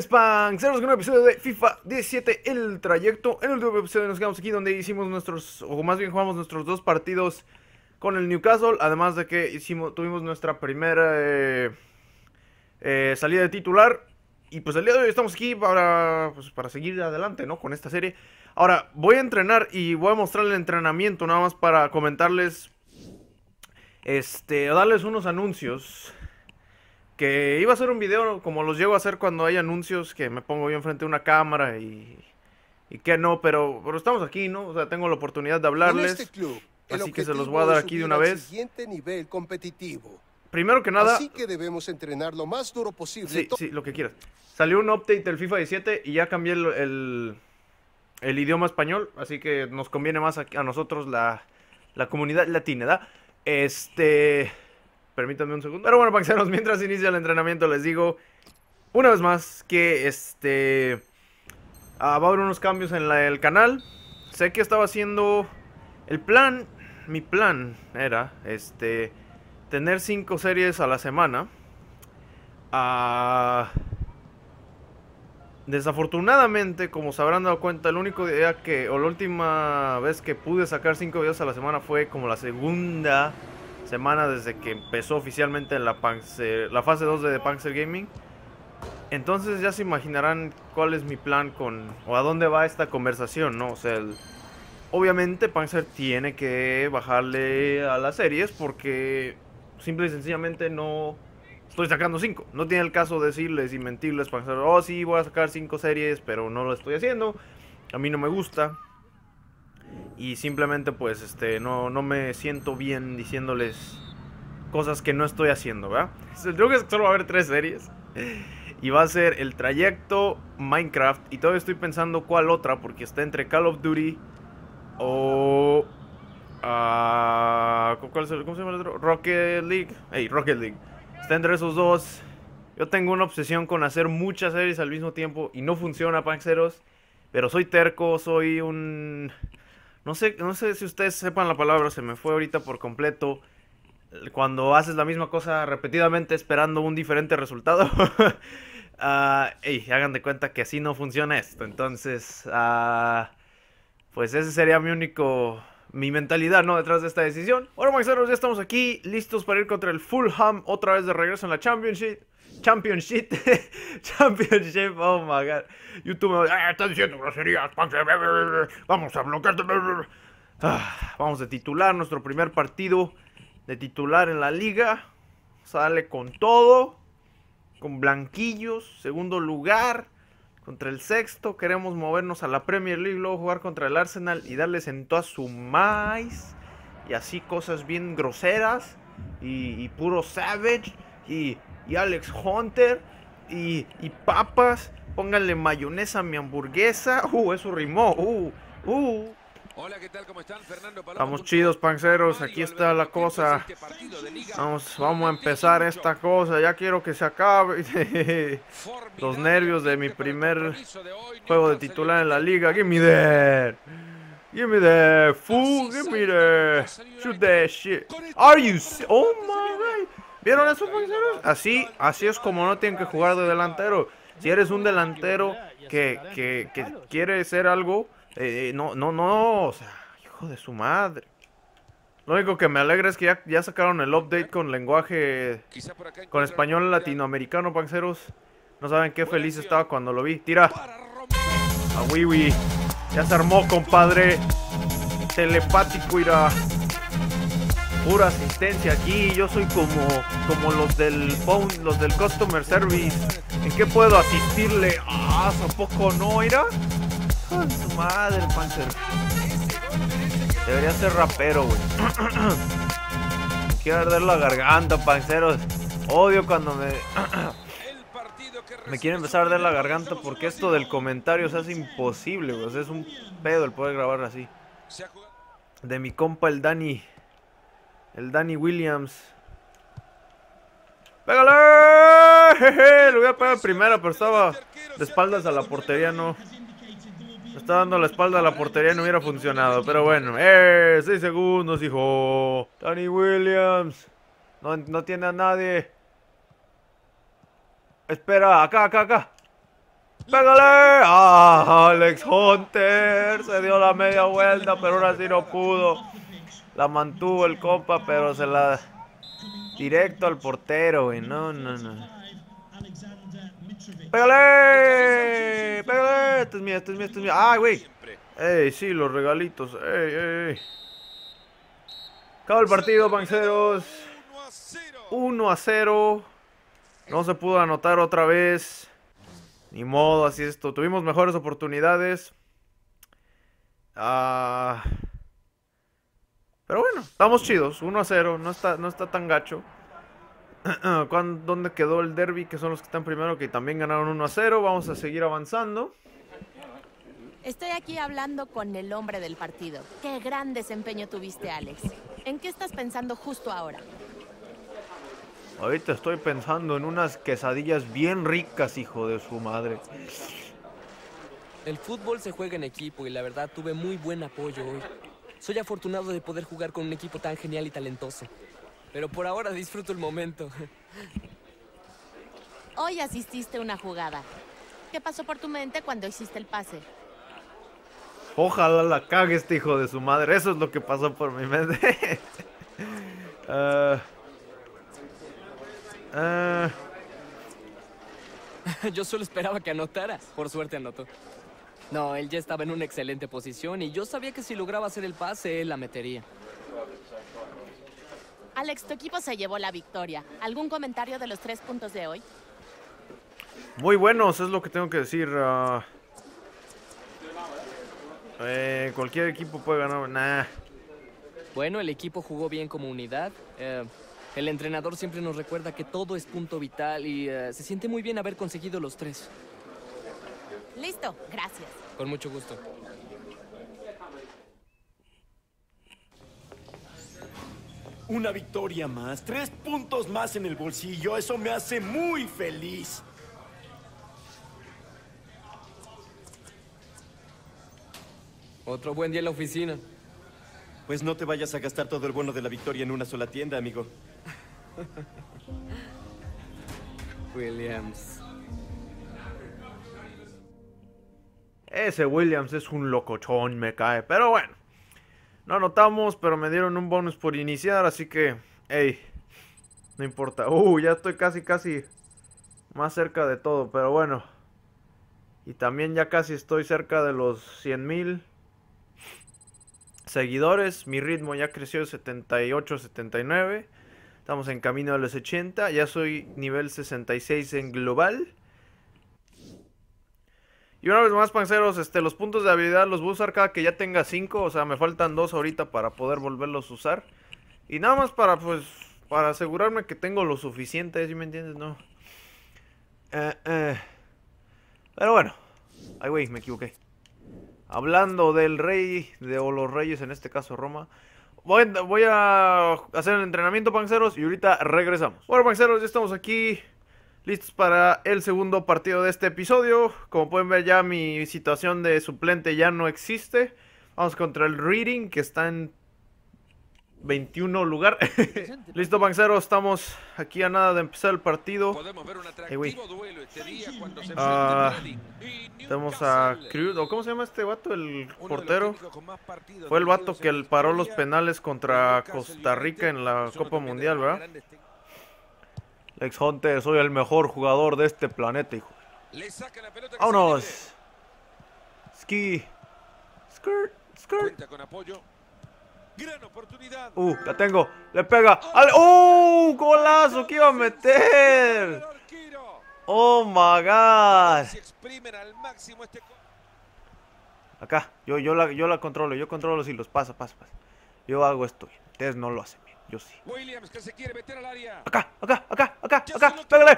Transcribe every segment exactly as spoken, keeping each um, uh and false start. mis Panxeros, con un episodio de FIFA diecisiete, el trayecto. En el último episodio nos quedamos aquí donde hicimos nuestros, o más bien jugamos nuestros dos partidos con el Newcastle. Además de que hicimos, tuvimos nuestra primera eh, eh, salida de titular. Y pues el día de hoy estamos aquí para, pues, para seguir adelante, ¿no? Con esta serie. Ahora voy a entrenar y voy a mostrar el entrenamiento nada más para comentarles, este, darles unos anuncios. Que iba a hacer un video como los llego a hacer cuando hay anuncios, que me pongo yo enfrente de una cámara y, y que no, pero, pero estamos aquí, ¿no? O sea, tengo la oportunidad de hablarles, este club, así que se los voy a dar aquí de una vez. Siguiente nivel competitivo. Primero que nada... Así que debemos entrenar lo más duro posible. Sí, sí, lo que quieras. Salió un update del FIFA diecisiete y ya cambié el, el, el idioma español, así que nos conviene más a, a nosotros la, la comunidad latina, ¿verdad? Este... Permítanme un segundo. Pero bueno, Panxeros, mientras inicia el entrenamiento les digo una vez más que este ah, va a haber unos cambios en la, el canal. Sé que estaba haciendo el plan, mi plan era este tener cinco series a la semana. Ah, desafortunadamente, como se habrán dado cuenta, el único día que o la última vez que pude sacar cinco videos a la semana fue como la segunda semana desde que empezó oficialmente la, Panxer, la fase dos de ThePanxerGaming. Entonces ya se imaginarán cuál es mi plan con, o a dónde va esta conversación, ¿no? O sea, el, obviamente Panxer tiene que bajarle a las series porque simple y sencillamente no estoy sacando cinco. No tiene el caso de decirles y mentirles, Panxer, oh sí, voy a sacar cinco series, pero no lo estoy haciendo, a mí no me gusta. Y simplemente pues este no, no me siento bien diciéndoles cosas que no estoy haciendo, ¿verdad? El truco es que solo va a haber tres series. Y va a ser el trayecto, Minecraft. Y todavía estoy pensando cuál otra, porque está entre Call of Duty o... Uh, ¿cuál es el, ¿Cómo se llama el otro? Rocket League. Hey, Rocket League. Está entre esos dos. Yo tengo una obsesión con hacer muchas series al mismo tiempo. Y no funciona, Panxeros. Pero soy terco, soy un... No sé, no sé si ustedes sepan la palabra, se me fue ahorita por completo. Cuando haces la misma cosa repetidamente esperando un diferente resultado. uh, hey, hagan de cuenta que así no funciona esto. Entonces, uh, pues ese sería mi único... Mi mentalidad, ¿no? Detrás de esta decisión. Ahora, Panxeros, ya estamos aquí listos para ir contra el Fulham. Otra vez de regreso en la Championship. Championship. Championship. Oh, my God. YouTube me va... Estás diciendo groserías, Panxer. Vamos a bloquearte. Ah, vamos de titular. Nuestro primer partido de titular en la liga. Sale con todo. Con blanquillos. Segundo lugar. Contra el sexto, queremos movernos a la Premier League, luego jugar contra el Arsenal y darles en toda su maíz. Y así cosas bien groseras. Y, y puro Savage. Y, y Alex Hunter. Y, y papas. Pónganle mayonesa a mi hamburguesa. Uh, eso rimó. Uh, uh. Hola, ¿qué tal? ¿Cómo están? Fernando Paloma. Estamos chidos, Panxeros. Aquí está la cosa. Vamos, vamos a empezar esta cosa. Ya quiero que se acabe. Los nervios de mi primer juego de titular en la liga. Give me that. Give me that. Fool, give me that. Shoot that shit. Are you... Oh, my God. ¿Vieron eso, Panxeros? Así, así es como no tienen que jugar de delantero. Si eres un delantero que, que, que quiere ser algo... Eh, no, no, no, o sea, hijo de su madre. Lo único que me alegra es que ya, ya sacaron el update con lenguaje, con español latinoamericano, Panxeros. No saben qué feliz estaba cuando lo vi. Tira. A Wiwi. Ya se armó, compadre. Telepático, irá. Pura asistencia aquí. Yo soy como, como los del phone, los del customer service. ¿En qué puedo asistirle? Ah, tampoco no, irá. Con su madre, Panxer. Debería ser rapero, güey. Quiero arder la garganta, Panxeros. Odio cuando me... me quiere empezar a arder la garganta porque esto del comentario se hace imposible, güey. O sea, es un pedo el poder grabar así. De mi compa el Danny. El Danny Williams. ¡Pégale! Jeje, lo voy a pegar en primera, pero estaba de espaldas a la portería, no... Está dando la espalda a la portería, no hubiera funcionado. Pero bueno, ¡eh! seis segundos, hijo. Danny Williams. No, no tiene a nadie. Espera, acá, acá, acá. ¡Pégale! ¡Ah! Alex Hunter se dio la media vuelta, pero ahora sí no pudo. La mantuvo el compa, pero se la... Directo al portero, güey. No, no, no. ¡Pégale! ¡Pégale! Esto es mío, esto es mío, esto es mío. ¡Ay, güey! ¡Ey, sí, los regalitos! ¡Ey, ey, ey! Acaba el partido, panceros. uno a cero. No se pudo anotar otra vez. Ni modo, así es esto. Tuvimos mejores oportunidades. Ah... Pero bueno, estamos chidos, uno a cero, no está, no está tan gacho. ¿Dónde quedó el derby? Que son los que están primero, que también ganaron uno a cero. Vamos a seguir avanzando. Estoy aquí hablando con el hombre del partido. Qué gran desempeño tuviste, Alex. ¿En qué estás pensando justo ahora? Ahorita estoy pensando en unas quesadillas bien ricas, hijo de su madre. El fútbol se juega en equipo y la verdad tuve muy buen apoyo hoy. Soy afortunado de poder jugar con un equipo tan genial y talentoso. Pero por ahora disfruto el momento. Hoy asististe a una jugada. ¿Qué pasó por tu mente cuando hiciste el pase? Ojalá la cague este hijo de su madre. Eso es lo que pasó por mi mente. uh, uh... Yo solo esperaba que anotaras. Por suerte anotó. No, él ya estaba en una excelente posición y yo sabía que si lograba hacer el pase, él la metería. Alex, tu equipo se llevó la victoria. ¿Algún comentario de los tres puntos de hoy? Muy buenos, es lo que tengo que decir. Uh, eh, cualquier equipo puede ganar. Nah. Bueno, el equipo jugó bien como unidad. Eh, el entrenador siempre nos recuerda que todo es punto vital y eh, se siente muy bien haber conseguido los tres. Listo, gracias. Con mucho gusto. Una victoria más, tres puntos más en el bolsillo, eso me hace muy feliz. Otro buen día en la oficina. Pues no te vayas a gastar todo el bono de la victoria en una sola tienda, amigo. Williams. Ese Williams es un locochón, me cae. Pero bueno, no anotamos, pero me dieron un bonus por iniciar, así que, hey, no importa. Uh, ya estoy casi, casi más cerca de todo, pero bueno. Y también ya casi estoy cerca de los cien mil seguidores. Mi ritmo ya creció de setenta y ocho a setenta y nueve. Estamos en camino a los ochenta. Ya soy nivel sesenta y seis en global. Y una vez más, panceros, este, los puntos de habilidad los voy a usar cada que ya tenga cinco. O sea, me faltan dos ahorita para poder volverlos a usar. Y nada más para, pues, para asegurarme que tengo lo suficiente, ¿sí me entiendes? No. Eh, eh. Pero bueno. Ay, güey, me equivoqué. Hablando del rey, de, o los reyes, en este caso Roma. Voy, voy a hacer el entrenamiento, panceros, y ahorita regresamos. Bueno, panceros, ya estamos aquí. Listos para el segundo partido de este episodio. Como pueden ver, ya mi situación de suplente ya no existe. Vamos contra el Reading, que está en veintiuno lugar. Listo, Panxero, estamos aquí a nada de empezar el partido. Hey, wey. Ah, tenemos a Cruz, o ¿cómo se llama este vato? El portero. Fue el vato que el paró los penales contra Costa Rica en la Copa Mundial, ¿verdad? Alex Hunter, soy el mejor jugador de este planeta, hijo. ¡Vámonos! Ski. Skirt, skirt. Uh, la tengo. Le pega. ¡Uh! ¡Golazo que iba a meter! ¡Oh, my God! Acá. Yo, yo, la, yo la controlo. Yo controlo si los pasa, pasa, pasa. Yo hago esto bien. Ustedes no lo hacen bien. Yo sí. Williams, que se quiere meter al área. Acá, acá, acá, acá, ya acá. Pégale.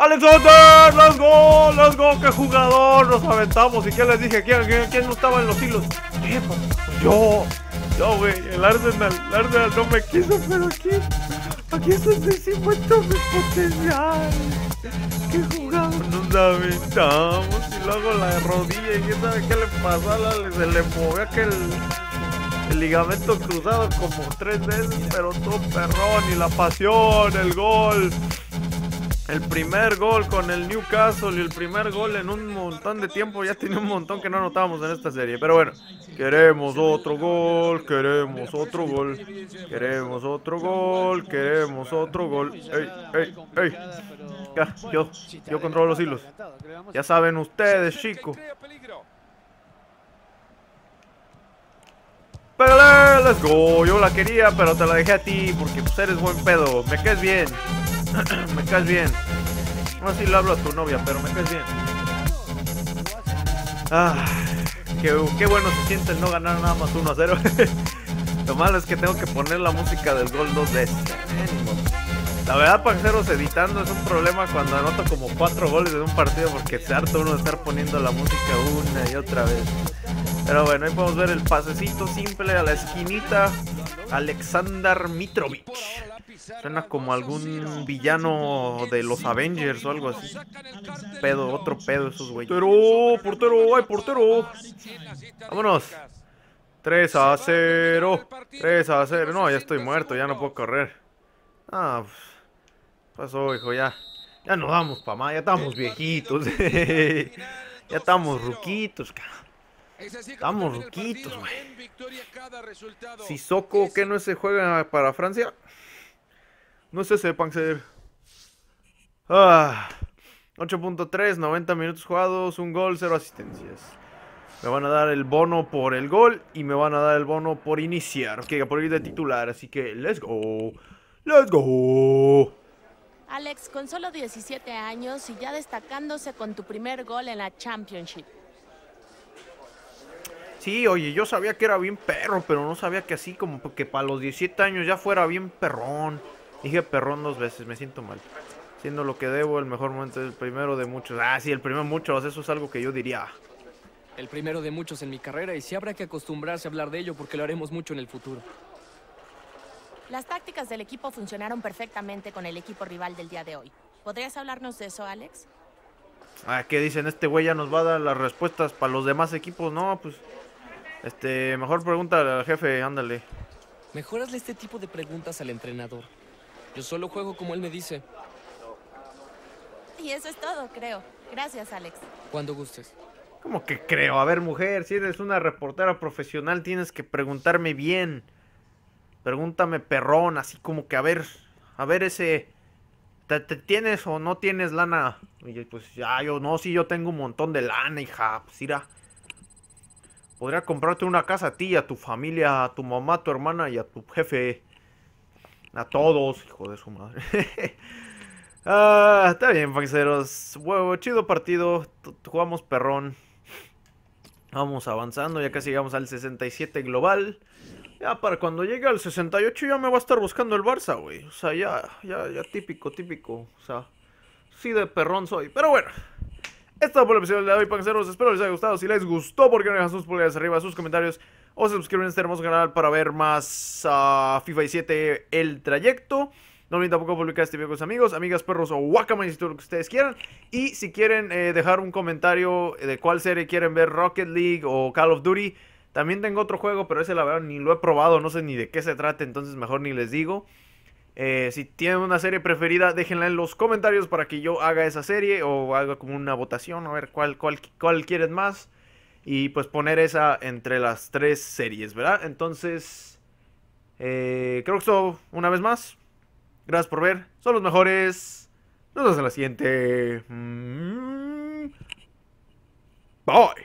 Alex Hunter, let's go, let's go. Qué jugador, nos aventamos. ¿Y qué les dije? ¿Quién, quién, quién no estaba en los hilos? ¿Qué? Yo, yo, güey. El Arsenal, el Arsenal no me quiso, pero aquí, aquí estoy cincuenta mi potencial. Qué jugador. Nos aventamos y luego la rodilla. ¿Y quién sabe qué le pasó? Se le movió aquel... El ligamento cruzado como tres veces, pero todo perrón y la pasión, el gol. El primer gol con el Newcastle y el primer gol en un montón de tiempo. Ya tiene un montón que no anotábamos en esta serie. Pero bueno, queremos otro gol, queremos otro gol, queremos otro gol, queremos otro gol. Ey, ey, ey. Ya, yo, yo controlo los hilos. Ya saben ustedes, chicos. Pégale, let's go. Yo la quería, pero te la dejé a ti porque pues, eres buen pedo. Me caes bien. Me caes bien. No sé si le hablo a tu novia, pero me caes bien. Ah, qué, qué bueno se siente el no ganar nada más uno a cero. Lo malo es que tengo que poner la música del gol dos veces. La verdad, Panxeros, editando es un problema cuando anoto como cuatro goles en un partido porque se harta uno de estar poniendo la música una y otra vez. Pero bueno, ahí podemos ver el pasecito simple a la esquinita. Aleksandar Mitrovic. Suena como algún villano de los Avengers o algo así. Pedo, otro pedo esos güeyes. Portero, portero, ay portero. Vámonos. tres a cero. tres a cero. No, ya estoy muerto, ya no puedo correr. Ah, pasó, hijo, ya. Ya nos vamos pa' más, ya estamos viejitos. Ya estamos ruquitos, cabrón. Estamos ruquitos, güey. Si Soco, ¿qué no se juega para Francia? No sé, sepan ser. Ah, ocho punto tres, noventa minutos jugados, un gol, cero asistencias. Me van a dar el bono por el gol y me van a dar el bono por iniciar. Que por ir de titular, así que let's go. Let's go. Alex, con solo diecisiete años y ya destacándose con tu primer gol en la Championship. Sí, oye, yo sabía que era bien perro, pero no sabía que así como que para los diecisiete años ya fuera bien perrón. Dije perrón dos veces, me siento mal. Siendo lo que debo, el mejor momento es el primero de muchos. Ah, sí, el primero de muchos, eso es algo que yo diría. El primero de muchos en mi carrera, y sí habrá que acostumbrarse a hablar de ello porque lo haremos mucho en el futuro. Las tácticas del equipo funcionaron perfectamente con el equipo rival del día de hoy. ¿Podrías hablarnos de eso, Alex? Ah, ¿qué dicen? Este güey ya nos va a dar las respuestas para los demás equipos. No, pues, este, mejor pregúntale al jefe, ándale. Mejórasle este tipo de preguntas al entrenador. Yo solo juego como él me dice. Y eso es todo, creo. Gracias, Alex. Cuando gustes. ¿Cómo que creo? A ver, mujer, si eres una reportera profesional, tienes que preguntarme bien. Pregúntame perrón, así como que a ver, a ver ese... ¿Te, te tienes o no tienes lana? Y yo, pues ya, yo no, sí, yo tengo un montón de lana, hija. Pues irá. Podría comprarte una casa a ti, a tu familia, a tu mamá, a tu hermana y a tu jefe. A todos, hijo de su madre. Ah, está bien, Panxeros. Huevo, chido partido. Jugamos perrón. Vamos avanzando, ya casi llegamos al sesenta y siete global. Ya para cuando llegue al sesenta y ocho ya me va a estar buscando el Barça, güey. O sea, ya, ya, ya típico, típico. O sea, sí de perrón soy. Pero bueno, esta fue la episodio de hoy, Panxeros. Espero les haya gustado. Si les gustó, ¿por qué no dejan sus pulgares arriba, sus comentarios? O se suscriben a este hermoso canal para ver más uh, FIFA diecisiete El Trayecto. No olviden tampoco publicar este video con sus amigos, amigas, perros o guacamayas, todo lo que ustedes quieran. Y si quieren eh, dejar un comentario de cuál serie quieren ver, Rocket League o Call of Duty. También tengo otro juego, pero ese la verdad ni lo he probado, no sé ni de qué se trata, entonces mejor ni les digo. Eh, si tienen una serie preferida, déjenla en los comentarios para que yo haga esa serie o haga como una votación, a ver cuál, cuál, cuál quieren más. Y pues poner esa entre las tres series, ¿verdad? Entonces, eh, creo que esto una vez más. Gracias por ver. Son los mejores. Nos vemos en la siguiente. Bye.